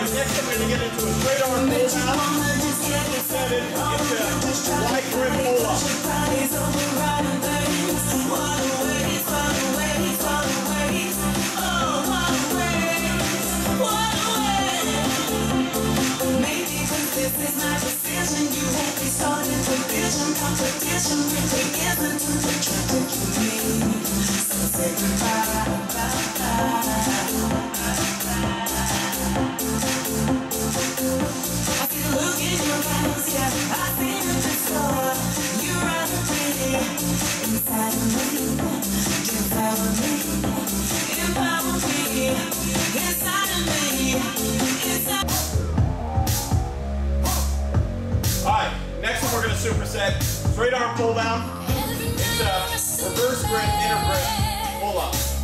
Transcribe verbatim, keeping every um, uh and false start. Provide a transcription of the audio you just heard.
Alright, next I'm going to get into a straight arm pull down. thirty-seven, it's a light grip pull up. Maybe cause this is my decision, you won't be starting to vision, contradiction, we take given to the truth that you need. So say goodbye. Alright, next one we're going to superset. Straight arm pull down. It's a reverse grip, inner grip, pull up.